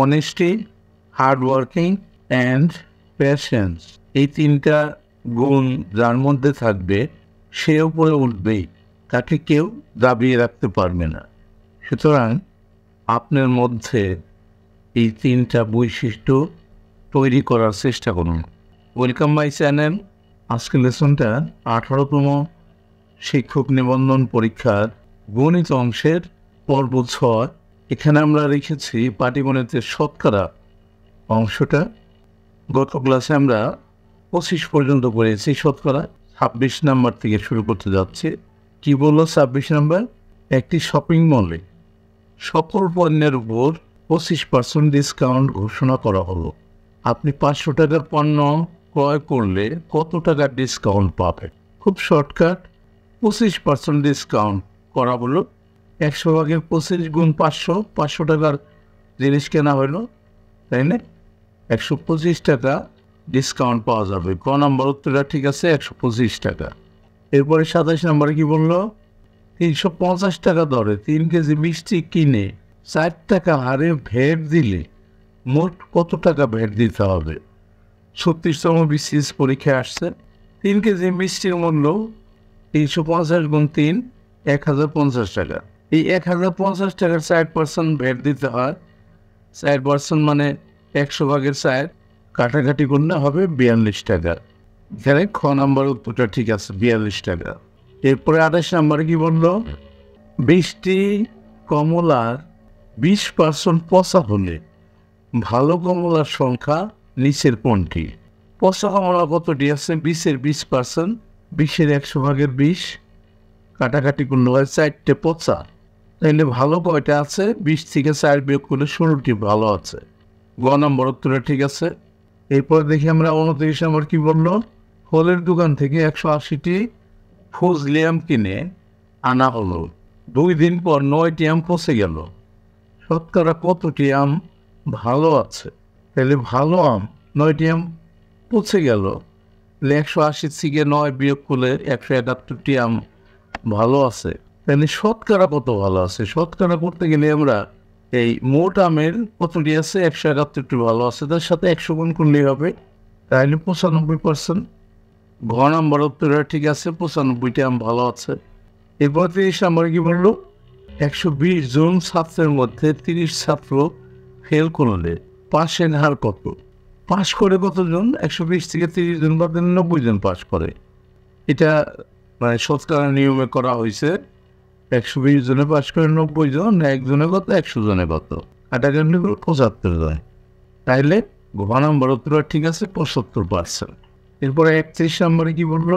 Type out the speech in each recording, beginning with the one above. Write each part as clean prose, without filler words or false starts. honesty, hardworking and patience. এই তিনটা গুণ যার মধ্যে থাকবে সে উপরে উঠবেই, তাকে কেউ দাবিয়ে রাখতে পারবে না। সুতরাং আপনার মধ্যে এই তিনটা বৈশিষ্ট্য তৈরি করার চেষ্টা করুন। Welcome my channel. আজকের লেসনটা 18তম শিক্ষক নিবন্ধন পরীক্ষার গণিত অংশের পর্ব 6। এখানে আমরা রেখেছি পাটিগণিতের শতকরা অংশটা। গত ক্লাসে আমরা 25 পর্যন্ত পড়েছি, শতকরা 26 নাম্বার থেকে শুরু করতে যাচ্ছে। কী বলল 26 নাম্বার? একটি শপিং মলে সকল পণ্যের উপর 25% ডিসকাউন্ট ঘোষণা করা হলো। আপনি 500 টাকার পণ্য ক্রয় করলে কত টাকা ডিসকাউন্ট পাবেন? খুব শর্টকাট, 25% ডিসকাউন্ট করা হলো। 100 ভাগের 25 গুণ 500, 500 টাকার জিনিস কেনা হলো, তাই না? 125 টাকা ডিসকাউন্ট পাওয়া যাবে। ক নম্বর উত্তরটা ঠিক আছে, 125 টাকা। এরপরে 27 নম্বরে কি বললো? 350 টাকা দরে 3 কেজি মিষ্টি কিনে 4 টাকা হারে ভ্যাট দিলে মোট কত টাকা ভ্যাট দিতে হবে? 36তম বিসিএস পরীক্ষায় আসছে। 3 কেজি মিষ্টির মূল্য 350 গুণ 3, 1050 টাকা। এই 1050 টাকার 60% ভ্যাট দিতে হয়। 60% মানে 100 ভাগের 60, কাটাকাটি করলে হবে 42 টাকা। এখানে খ নাম্বার উত্তরটা ঠিক আছে, 42 টাকা। এরপরে 28 নাম্বারে কি বললো? 20টি কমলার 20% পচা হলে ভালো কমলার সংখ্যা নিচের কোনটি? পচা কমলা কতটি আছে? 20%, 20-এর 100 ভাগের 20, কাটাকাটি করলে হয় 4টে পচা। তাহলে ভালো কয়টা আছে? 20 থেকে 4 বিয়োগ করলে 16টি ভালো আছে। গ নম্বর উত্তরটা ঠিক আছে। এরপর দেখি আমরা 29 নম্বর কী বললো? ফলের দোকান থেকে 180টি ফজলি আম কিনে আনা হলো। 2 দিন পর 9টি আম পচে গেল। শতকরা কতটি আম ভালো আছে? তাহলে ভালো আম 9টি আম পচে গেল, 180 থেকে 9 বিয়োগ করলে 171টি আম ভালো আছে। তাহলে শতকরা কত ভালো আছে? শতকরা করতে গেলে আমরা এই মোট আমের কতটি আছে? 171টি ভালো আছে, তার সাথে 100 গুণ করলেই হবে, তাহলে 95%। ঘ নম্বর উত্তরটা ঠিক আছে, 95টি আম ভালো আছে। এরপর 30 নম্বরে কী বললো? 120 জন ছাত্রের মধ্যে 30 ছাত্র ফেল করলে পাশের হার কত? পাশ করে কতজন? 120 থেকে 30 জন বা 90 জন পাশ করে। এটা মানে শতকরা নিয়মে করা হয়েছে। 120 জনে পাশ করে 90 জন, একজনে কত? 100 জনে কত? 8 জনে 75 জন। তাইলে ঘ নম্বর উত্তর ঠিক আছে, 75%। এরপরে 31 নম্বরে কী বললো?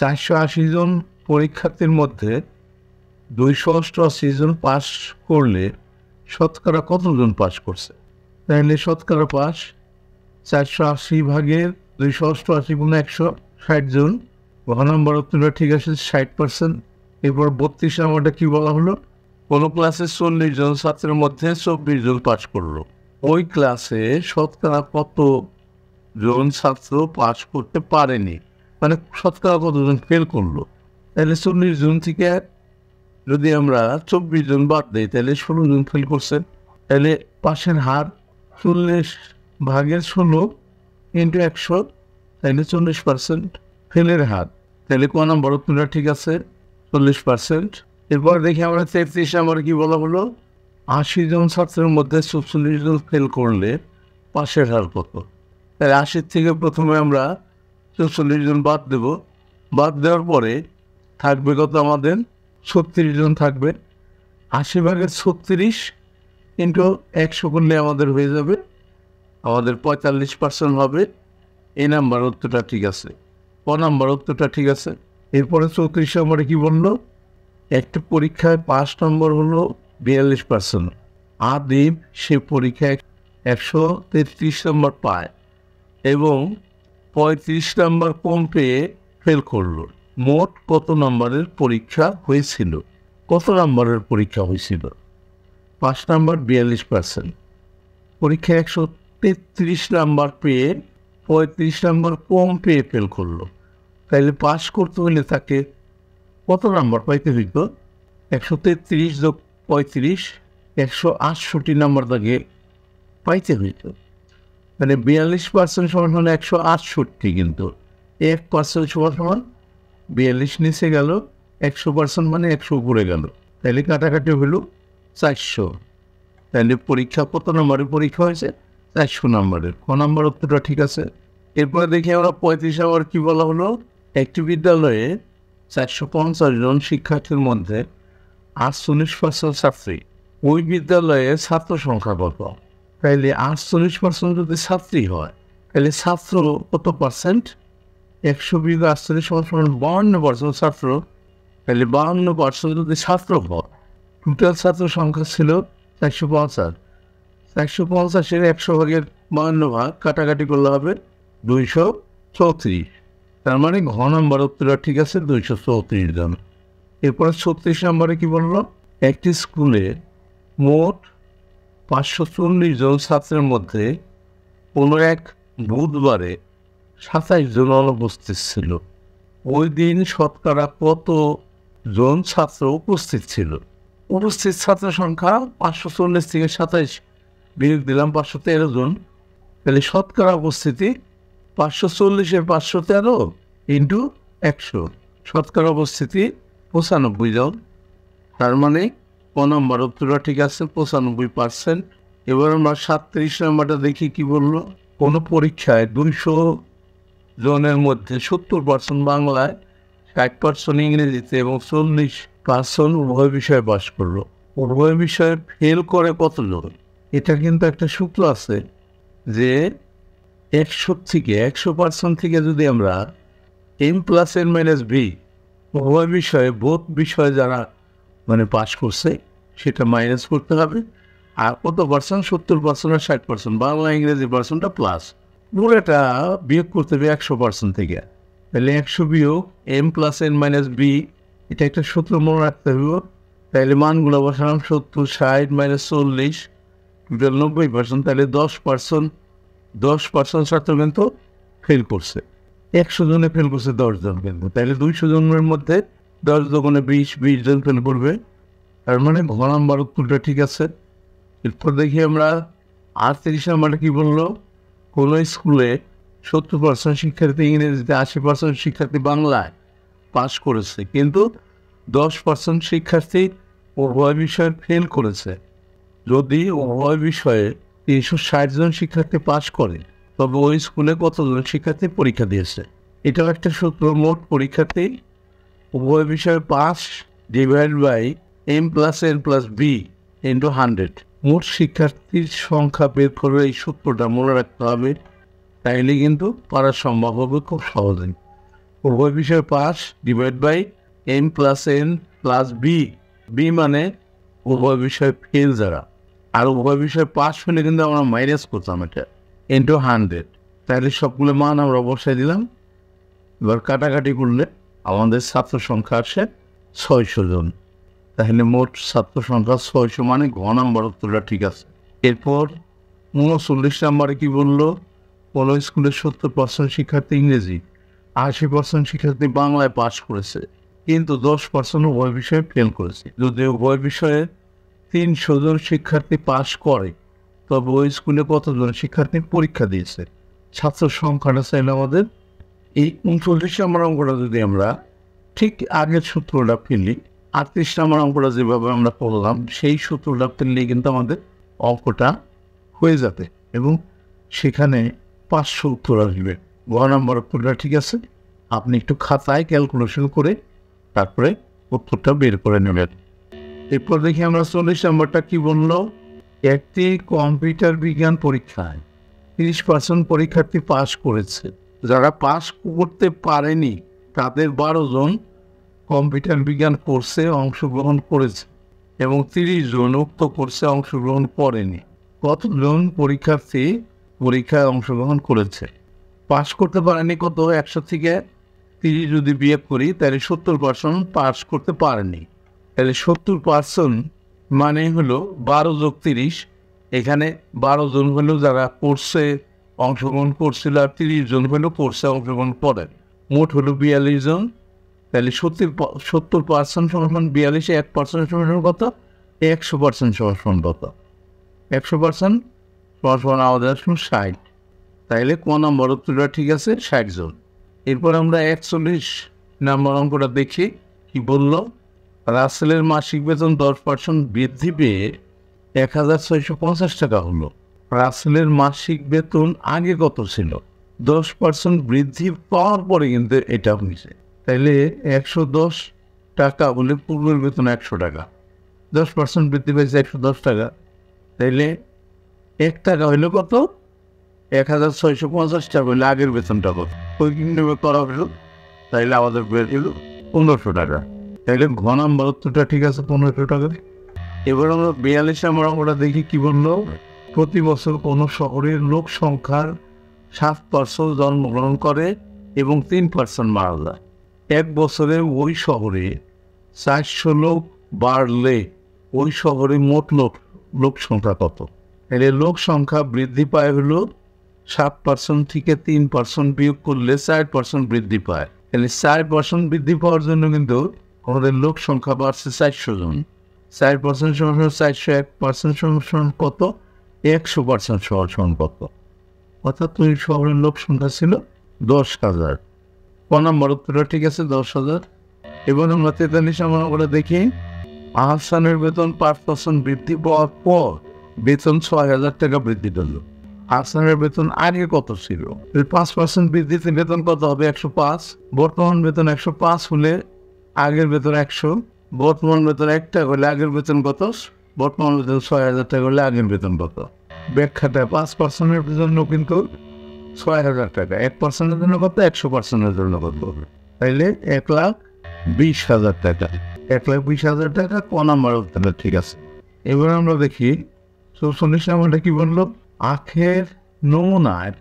480 জন পরীক্ষার্থীর মধ্যে 288 জন পাশ করলে শতকরা কতজন পাশ করছে? তাহলে শতকরা পাশ 480 ভাগের 288 গুণ 160 জন। ঘ নম্বর উত্তরটা ঠিক আছে, 60%। এরপর 32 নম্বরটা কী বলা হলো? কোনো ক্লাসে 40 জন ছাত্রের মধ্যে 24 জন পাশ করলো। ওই ক্লাসে শতকরা কতজন ছাত্র পাশ করতে পারেনি, মানে শতকরা কতজন ফেল করলো? তাহলে 40 জন থেকে যদি আমরা 24 জন বাদ দিই, তাহলে 16 জন ফেল করছেন। তাহলে পাশের হার 40 ভাগের 16 ইন্টু 100, তাহলে 40% ফেলের হার। তাহলে কোন নম্বর উত্তরটা ঠিক আছে, 40%। এরপর দেখি আমরা 33 নম্বরে কী বলা হলো? 80 জন ছাত্রের মধ্যে 46 জন ফেল করলে পাশের হার কত? তাহলে 80 থেকে প্রথমে আমরা 46 জন বাদ দেব, বাদ দেওয়ার পরে থাকবে কত? আমাদের 36 জন থাকবে। 80 ভাগের 36 ইন্টু 100 করলে আমাদের হয়ে যাবে, আমাদের 45% হবে। এই নাম্বার উত্তরটা ঠিক আছে, ক নাম্বার উত্তরটা ঠিক আছে। এরপরে 34 নম্বরে কী বললো? একটা পরীক্ষায় 5 নম্বর হলো 42%। আদিব সে পরীক্ষায় 133 নম্বর পায় এবং 35 নম্বর কম পেয়ে ফেল করলো। মোট কত নম্বরের পরীক্ষা হয়েছিল? কত নম্বরের পরীক্ষা হয়েছিল? 5 নম্বর 42%। পরীক্ষায় 133 নম্বর পেয়ে 35 নম্বর কম পেয়ে ফেল করলো। তাহলে পাশ করতে হলে তাকে কত নম্বর পাইতে হইত? 133 যোগ 35, 168 নম্বর তাকে পাইকারি হইতো, মানে 42% সমান হলো 168, কিন্তু 1% সমান 42 নিচে গেল, 100% মানে 100 উপরে গেল, তাহলে কাটাকাটি হলো 400। তাহলে পরীক্ষা কত নম্বরে পরীক্ষা হয়েছে? 400 নম্বরের। ক নম্বর উত্তরটা ঠিক আছে। এরপরে দেখি আমরা 35 নম্বর কী বলা হলো, একটি বিদ্যালয়ে 450 জন শিক্ষার্থীর মধ্যে 48% ছাত্রী, ওই বিদ্যালয়ে ছাত্র সংখ্যা কত? তাহলে 48% যদি ছাত্রী হয় তাহলে ছাত্র কত পার্সেন্ট? 100 বিয়োগ 48 সমান 52% ছাত্র। তাহলে 52% যদি ছাত্র হয়, টোটাল ছাত্র সংখ্যা ছিল 450। 450-এর 100 ভাগের 52 ভাগ কাটাকাটি করলে হবে 234। তার মানে ঘ নম্বর উত্তরটা ঠিক আছে, 234 জন। এরপরে 36 নম্বরে কী বললো, একটি স্কুলে মোট 540 জন ছাত্রের মধ্যে কোনো এক বুধবারে 27 জন অনুপস্থিত ছিল, ওই দিন শতকরা কত জন ছাত্র উপস্থিত ছিল? উপস্থিত ছাত্র সংখ্যা 540 থেকে 27 বিয়োগ দিলাম 513 জন, তাহলে শতকরা উপস্থিতি 540-এ 513 ইন্টু 100, শতকরা উপস্থিতি 95 জন। তার মানে ক নম্বর উত্তরটা ঠিক আছে, 95%। এবার আমরা 37 নম্বরটা দেখি কি বললো, কোনো পরীক্ষায় 200 জনের মধ্যে 70% বাংলায়, 60% ইংরেজিতে এবং 40% উভয় বিষয়ে পাস করলো, উভয় বিষয়ে ফেল করে কত জন? এটা কিন্তু একটা সূত্র আছে যে 100% থেকে যদি আমরা m+n-b উভয় বিষয়ে, বোধ বিষয়ে যারা মানে পাস করছে সেটা মাইনাস করতে হবে, আর কত পার্সেন্ট? 70% আর 60%, বাংলা ইংরেজি পার্সেন্টটা প্লাস, পুরোটা বিয়োগ করতে হবে 100% থেকে। তাহলে 100 বিয়োগ m+n-b, এটা একটা সূত্র মনে রাখতে হবে। তাহলে মানগুলো বসালাম, 70 60 - 40 90%, তাহলে 10% ছাত্র কিন্তু ফেল করছে, 100 জনে ফেল করছে 10 জন কিন্তু, তাহলে 200 জনের মধ্যে 10 দোকানে 20 জন ফেল করবে। তার মানে ঘ নম্বর উত্তরটা ঠিক আছে। এরপর দেখি আমরা 38 নম্বরটা কী বললো, কোনো স্কুলে 70% শিক্ষার্থী ইংরেজিতে, 80% শিক্ষার্থী বাংলায় পাস করেছে, কিন্তু 10% শিক্ষার্থী উভয় বিষয়ে ফেল করেছে। যদি উভয় বিষয়ে 360 জন শিক্ষার্থী পাস করে, তবে ওই স্কুলে কতজন শিক্ষার্থী পরীক্ষা দিয়েছে? এটাও একটা সূত্র, মোট পরীক্ষার্থী উভয় বিষয়ে পাস /m+n+b × 100, মোট শিক্ষার্থীর সংখ্যা বের করে এই সূত্রটা মনে রাখতে হবে, তাইলে কিন্তু পারা সম্ভব হবে খুব সহজেই। উভয় বিষয়ে পাস /m+n+b, b মানে উভয় বিষয়ে ফেল যারা, আর উভয় বিষয়ে পাস হলে কিন্তু আমরা মাইনাস করতাম এটা, × 100, তাহলে সবগুলো মান আমরা বসাই দিলাম। এবার কাটাকাটি করলে আমাদের ছাত্র সংখ্যা আসে 600 জন, তাহলে মোট ছাত্র সংখ্যা 600, মানে ঘ নম্বর উত্তরটা ঠিক আছে। এরপর 39 নম্বরে কী বললো, কোনো স্কুলে 70% শিক্ষার্থী ইংরেজি, 80% শিক্ষার্থী বাংলায় পাস করেছে, কিন্তু 10% উভয় বিষয়ে ফেল করেছে। যদি উভয় বিষয়ে 300 জন শিক্ষার্থী পাস করে, তবে ওই স্কুলে কতজন শিক্ষার্থী পরীক্ষা দিয়েছে? ছাত্র সংখ্যাটা চাইলে আমাদের এই 39 নম্বর অঙ্কটা যদি আমরা ঠিক আগের সূত্রটা ফেলি, 38 নম্বর অঙ্কটা যেভাবে আমরা করলাম সেই সূত্রটা ফেললেই কিন্তু আমাদের অঙ্কটা হয়ে যাবে এবং সেখানে 500 উত্তর আসবে। গ নম্বর উত্তরটা ঠিক আছে। আপনি একটু খাতায় ক্যালকুলেশন করে তারপরে উত্তরটা বের করে নেবেন। এরপর দেখি আমরা 40 নম্বরটা কী বললো, একটি কম্পিউটার বিজ্ঞান পরীক্ষায় 30% পরীক্ষার্থী পাস করেছে, যারা পাস করতে পারেনি তাদের 12 জন কম্পিউটার বিজ্ঞান কোর্সে অংশগ্রহণ করেছে এবং 30 জন উক্ত কোর্সে অংশগ্রহণ করেনি, কতজন পরীক্ষার্থী পরীক্ষায় অংশগ্রহণ করেছে? পাস করতে পারেনি কত? 100 থেকে 30 যদি বিয়োগ করি তাহলে 70% পাস করতে পারেনি, তাহলে 70% মানে হলো 12 যোগ 30, এখানে 12 জন হলো যারা কোর্সে অংশগ্রহণ করছিল, আর 30 জন হলো কোর্সে অংশগ্রহণ করেন, মোট হলো 42 জন। তাহলে 70% সমান 42, 1% সমান কত? 100% সমান কত? 100% পরপর আমাদের আসলো ৬০। তাইলে ক নম্বর উত্তরটা ঠিক আছে, ৬০ জন। এরপর আমরা ৪১ নম্বর অঙ্কটা দেখি। কি বলল, রাসেলের মাসিক বেতন 10% বৃদ্ধি পেয়ে ১,৬৫০ টাকা হলো। রাসেলের মাসিক বেতন আগে কত ছিল? 10% বৃদ্ধি পাওয়ার পরে কিন্তু এটা হয়েছে। তাইলে ১১০ টাকা বলে পূর্বের বেতন ১০০ টাকা, 10% বৃদ্ধি পেয়েছে ১১০ টাকা। তাইলে ১ টাকা হইল কত? ১,৬৫০ টাকা হইলে আগের বেতনটা কত? ওই কিন্তু করা হলো। তাইলে আমাদের বের হলো ১৫০ টাকা। তাইলে ঘ নম্বর উত্তরটা ঠিক আছে, ১৫০ টাকা। এবার আমরা ৪২ নম্বর অঙ্কটা দেখি। কি বললো, প্রতি বছর কোনো শহরের লোক সংখ্যার ৭% জন্মগ্রহণ করে এবং ৩% মারা যায়। এক বছরে ওই শহরে ৪০০ লোক বাড়লে ওই শহরে মোট লোক সংখ্যা কত? এলে লোক সংখ্যা বৃদ্ধি পায় হলো 7% থেকে 3% বিয়োগ করলে 4% বৃদ্ধি পায়। তাহলে 4% বৃদ্ধি পাওয়ার জন্য কিন্তু আমাদের লোক সংখ্যা বাড়ছে ৪০০ জন। 4% সমান ৪০০, 1% সমান কত? ১০০% সমান কত? অর্থাৎ ওই শহরের লোক সংখ্যা ছিল ১০,০০০। ক নম্বর উত্তরটা ঠিক আছে, ১০,০০০। এবং আমরা ৪৩ নম্বর করে দেখি। আহসানের বেতন 5% বৃদ্ধি পাওয়ার পর বেতন ৬,০০০ টাকা বৃদ্ধি পেল। আহসানের বেতন আগে কত ছিল? 5% বৃদ্ধিতে বেতন কত হবে? ১০৫। বর্তমান বেতন ১০৫ হলে আগের বেতন ১০০। বর্তমান বেতন ১ টাকা হলে আগের বেতন কত? বর্তমান বেতন ৬,০০০ টাকা হলে আগের বেতন কত? ব্যাখ্যাটা, 5%-এর জন্য কিন্তু ৬,০০০ টাকা, 1%-এর জন্য কত? ১০০%-এর জন্য কত? তাইলে ১,২০,০০০ টাকা, 1,২০,০০০ টাকা। ক নম্বর উত্তরটা ঠিক আছে। এবার আমরা দেখি ৪৪ নম্বরটা। কি বললো, আখের নমুনায়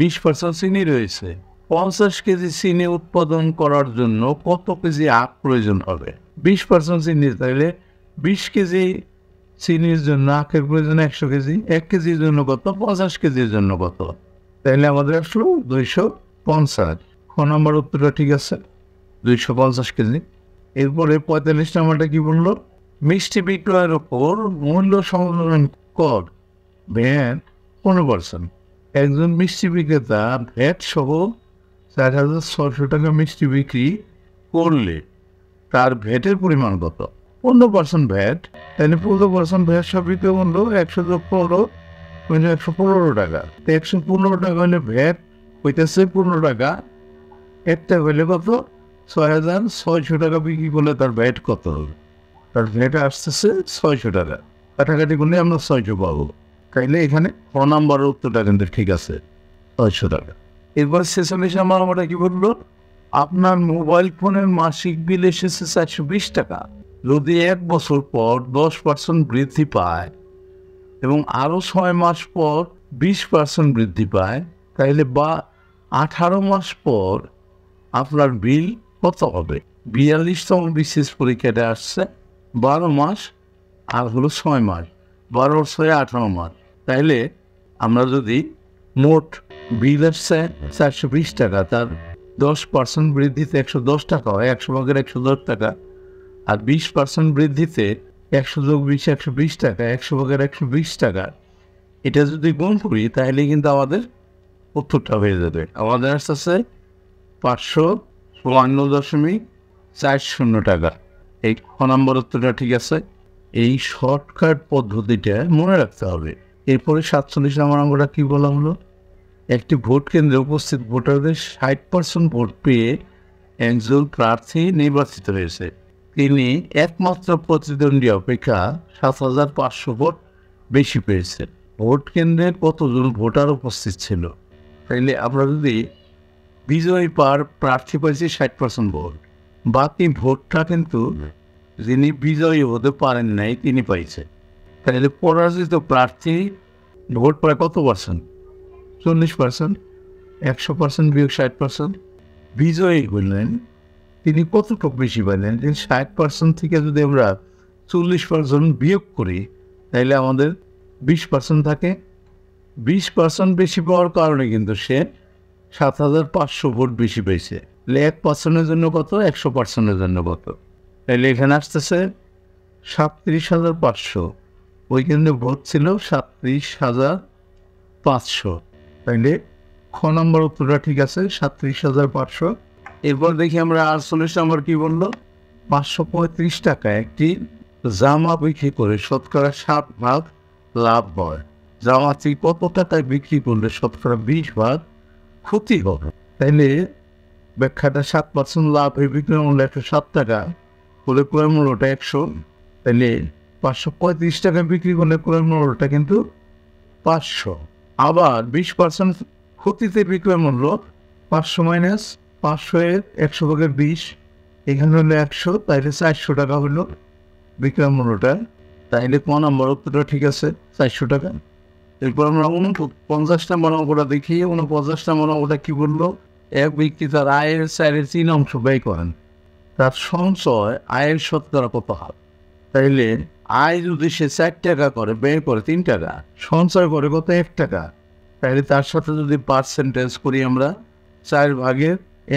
20% চিনি রয়েছে। 50 কেজি চিনি উৎপাদন করার জন্য কত কেজি আখ প্রয়োজন হবে? 20% চিনি, তাহলে 20 কেজি চিনির জন্য আখের প্রয়োজন 100 কেজি। 1 কেজির জন্য কত? 50 কেজির জন্য কত? তাহলে আমাদের আসলো 250। খ নম্বর উত্তরটা ঠিক আছে, 250 কেজি। এরপরে ৪৫ নম্বরটা কি বললো, মিষ্টি বিক্রয়ের ওপর মূল্য সংযোজন কর ভ্যাট 15%। একজন মিষ্টি বিক্রেতা ভ্যাট সহ ৪,৬০০ টাকা মিষ্টি বিক্রি করলে তার ভ্যাটের পরিমাণ কত? 15% ভ্যাট। তাহলে 15% ভ্যাট সব বিক্রয় মূল্য ১১৫ টাকা। ১১৫ টাকা হলে ভ্যাট হইতেছে 15 টাকা। 1 টাকা হইলে কত? ৬,৬০০ টাকা বিক্রি করলে তার ভ্যাট কত হবে? তার ভ্যাট আসতেছে ৬০০ টাকা। কাটাকাটি করলে আমরা ৬০০ পাবো। তাইলে এখানে ক নম্বরের উত্তরটা কিন্তু ঠিক আছে, ৬০০ টাকা। এরপর ৪৬ নম্বর আমরা কি বললো, আপনার মোবাইল ফোনের মাসিক বিল এসেছে ৪২০ টাকা। যদি 1 বছর পর 10% বৃদ্ধি পায় এবং আরও 6 মাস পর 20% বৃদ্ধি পায়, তাইলে বা 18 মাস পর আপনার বিল কত হবে? ৪২তম বিশেষ পরীক্ষাটা আসছে 12 মাস আর হলো 6 মাস, 12 + 6 = 18 মাস। তাইলে আমরা যদি মোট বিল আসছে ৪২০ টাকা, তার 10% বৃদ্ধিতে 110 টাকা হয়, 100 ভাগের 110 টাকা। আর 20% বৃদ্ধিতে 100 + 20 = 120 টাকা, 100 ভাগের 120 টাকা। এটা যদি গুণ করি তাহলে কিন্তু আমাদের উত্তরটা হয়ে যাবে। আমাদের আসছে 552.40 টাকা। এই খ নম্বর উত্তরটা ঠিক আছে। এই শর্টকাট পদ্ধতিটা মনে রাখতে হবে। এরপরে ৪৭ নম্বর অঙ্কটা কী বলা হলো, একটি ভোট কেন্দ্রে উপস্থিত ভোটারদের 60% ভোট পেয়ে একজন প্রার্থী নির্বাচিত হয়েছে। তিনি একমাত্র প্রতিদ্বন্দ্বী অপেক্ষা ৭,৫০ ভোট বেশি পেয়েছেন। ভোট কেন্দ্রে কতজন ভোটার উপস্থিত ছিল? তাইলে আমরা যদি বিজয়ী প্রার্থী পেয়েছি 60% ভোট, বাকি ভোটটা কিন্তু যিনি বিজয়ী হতে পারেন নাই তিনি পাইছে। তাহলে পরাজিত প্রার্থী ভোট পায় কত পার্সেন্ট? 40%। 100% বিয়োগ 60%। বিজয়ী হলেন তিনি কতটুকু বেশি পাইলেন? 60% থেকে যদি আমরা 40% বিয়োগ করি তাহলে আমাদের 20% থাকে। 20% বেশি পাওয়ার কারণে কিন্তু সে ৭,৫০ ভোট বেশি পেয়েছে। তাহলে 1%-এর জন্য কত? 100%-এর জন্য কত? তাহলে এখানে আসতেছে ৩৭,৫০ ওইখানে ভোট ছিল ৩৭,৫০০। তাইলে খ নম্বর উত্তরটা ঠিক আছে, ৩৭,৫০০। এরপর দেখি আমরা ৪৮ নম্বর কী বললো, ৫৩৫ টাকা একটি জামা বিক্রি করে শতকরা ৭ ভাগ লাভ হয়, জামাটি কত টাকায় বিক্রি করলে শতকরা ২০ ভাগ ক্ষতি হবে? তাইলে ব্যাখ্যাটা 7% লাভ, এই বিক্রয় মূল্য ১০৭ টাকা হলে ক্রয় মূল্যটা ১০০। তাইলে ৫৩৫ টাকা বিক্রি করলে ক্রয় মূল্যটা কিন্তু ৫০০। আবার 20% ক্ষতিতে বিক্রয় মূল্য ৫০০ - ৫০০-এর ১০০ ভাগের ২০, এখানে হলো ১০০, তাইলে ৪০০ টাকা হলো বিক্রয় মূল্যটা। তাইলে কোন নম্বর উত্তরটা ঠিক আছে, ৪০০ টাকা। এরপর আমরা ৪৯ নম্বর অঙ্কটা দেখি। ৪৯ নম্বর অঙ্কটা কী বললো, এক ব্যক্তি তার আয়ের ৩/৪ অংশ ব্যয় করেন, তার সঞ্চয় আয়ের শতকরা কত হার? তাইলে আয় যদি সে ৪ টাকা করে, ব্যয় করে ৩ টাকা, সঞ্চয় করে কত? ১ টাকা। তাইলে তার সাথে যদি পার্সেন্টেজ করি আমরা, ৪/১ ×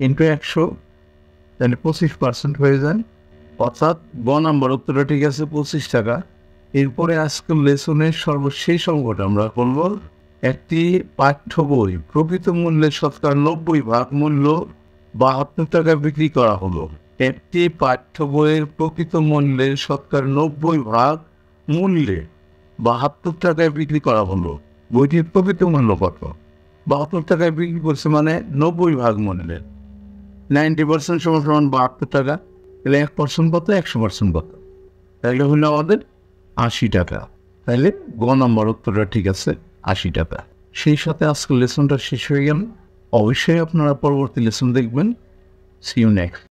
১০০, তাহলে 25% হয়ে যায়, অর্থাৎ গ নম্বর উত্তরটা ঠিক আছে, 25 টাকা। এরপরে আজকের লেসনের সর্বশেষ অঙ্কটা আমরা করব। একটি পাঠ্য বই প্রকৃত মূল্যের শতকরা ৯০ ভাগ মূল্য ৭২ টাকা বিক্রি করা হলো, একটি পাঠ্য বইয়ের প্রকৃত মূল্যের শতকরা ৯০ ভাগ মূল্যে ৭২ টাকায় বিক্রি করা হলো, বইটির প্রকৃত মূল্য কত? ৭২ টাকায় বিক্রি করছে মানে ৯০ ভাগ মূল্যের, 90% সমান ৭২ টাকা, তাহলে 1% কত, 100% কত? তাহলে হলো আমাদের ৮০ টাকা। তাহলে গ নম্বর উত্তরটা ঠিক আছে, ৮০ টাকা। সেই সাথে আজকের লেসনটা শেষ হয়ে গেল। অবশ্যই আপনারা পরবর্তী লেসন দেখবেন। See you next.